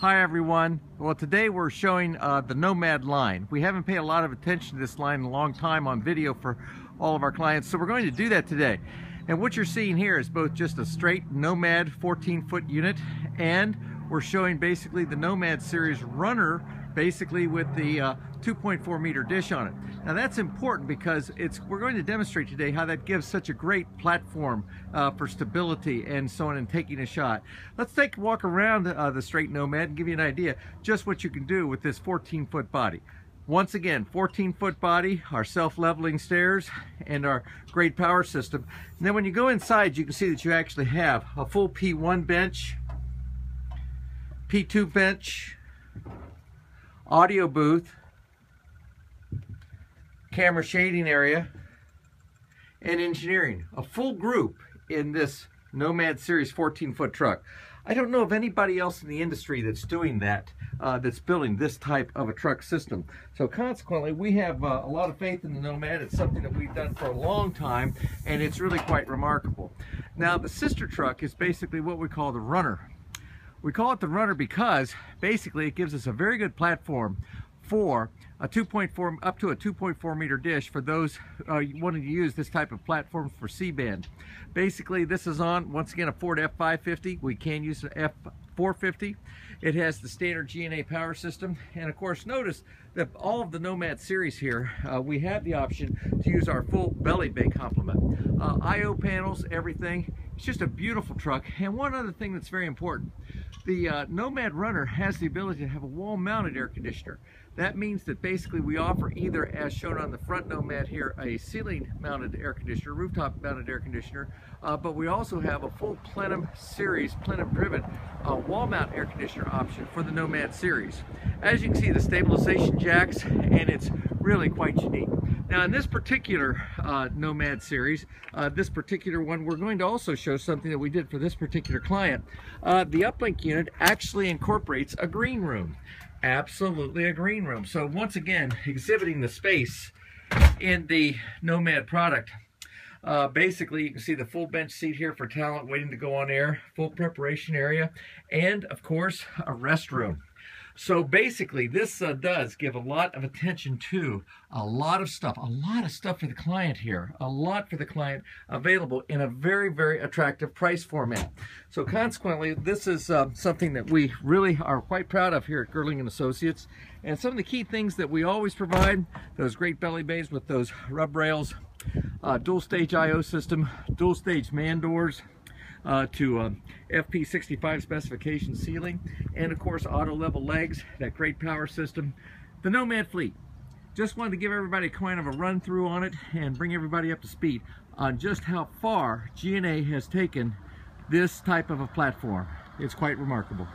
Hi everyone. Well, today we're showing the Nomad line. We haven't paid a lot of attention to this line in a long time on video for all of our clients, so we're going to do that today. And what you're seeing here is both just a straight Nomad 14-foot unit, and we're showing basically the Nomad series runner, basically with the 2.4 meter dish on it. Now that's important because we're going to demonstrate today how that gives such a great platform for stability and so on and taking a shot. Let's take a walk around the straight Nomad and give you an idea just what you can do with this 14-foot body. Once again, 14-foot body, our self-leveling stairs, and our great power system. And then when you go inside, you can see that you actually have a full P1 bench, P2 bench, audio booth, camera shading area, and engineering. A full group in this Nomad series 14-foot truck. I don't know of anybody else in the industry that's doing that, that's building this type of a truck system. So consequently, we have a lot of faith in the Nomad. It's something that we've done for a long time, and it's really quite remarkable. Now, the sister truck is basically what we call the Runner. We call it the Runner because basically it gives us a very good platform for a 2.4 up to a 2.4 meter dish for those wanting to use this type of platform for C-band. Basically, this is on, once again, a Ford F550. We can use an F450. It has the standard GNA power system, and of course, notice that all of the Nomad series here, we have the option to use our full belly bay complement, IO panels, everything. It's just a beautiful truck. And one other thing that's very important, the Nomad Runner has the ability to have a wall-mounted air conditioner. That means that basically we offer either, as shown on the front Nomad here, a ceiling-mounted air conditioner, rooftop-mounted air conditioner, but we also have a full plenum series, plenum-driven wall-mount air conditioner option for the Nomad series. As you can see, the stabilization jacks, and it's really quite unique. Now in this particular Nomad series, this particular one, we're going to also show something that we did for this particular client. The uplink unit actually incorporates a green room. Absolutely a green room. So once again, exhibiting the space in the Nomad product. Basically, you can see the full bench seat here for talent waiting to go on air, full preparation area, and of course, a restroom. So basically, this does give a lot of attention to a lot of stuff for the client here, a lot for the client available in a very, very attractive price format. So consequently, this is something that we really are quite proud of here at Girling & Associates. And some of the key things that we always provide, those great belly bays with those rub rails, dual stage IO system, dual stage man doors, to FP65 specification ceiling, and of course auto level legs, that great power system, the Nomad fleet. Just wanted to give everybody kind of a run through on it and bring everybody up to speed on just how far GNA has taken this type of a platform. It's quite remarkable.